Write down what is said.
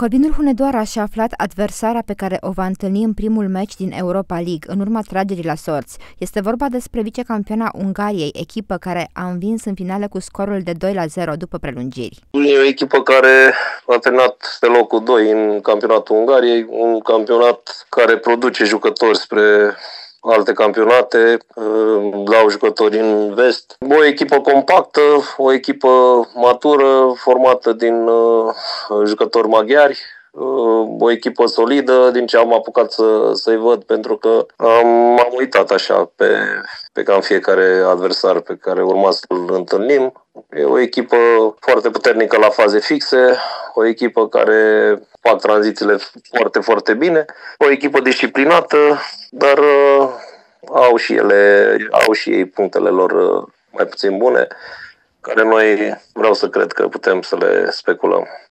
Corvinul Hunedoara și-a aflat adversarea pe care o va întâlni în primul meci din Europa League, în urma tragerii la sorți. Este vorba despre vicecampioana Ungariei, echipă care a învins în finală cu scorul de 2-0 după prelungiri. E o echipă care a terminat pe locul 2 în campionatul Ungariei, un campionat care produce jucători spre alte campionate, dau jucători în vest. O echipă compactă, o echipă matură, formată din jucători maghiari, o echipă solidă, din ce am apucat să-i văd, pentru că am uitat așa pe cam fiecare adversar pe care urma să-l întâlnim. E o echipă foarte puternică la faze fixe, o echipă care fac tranzițiile foarte, foarte bine, o echipă disciplinată, dar au și ei punctele lor mai puțin bune, care noi vreau să cred că putem să le speculăm.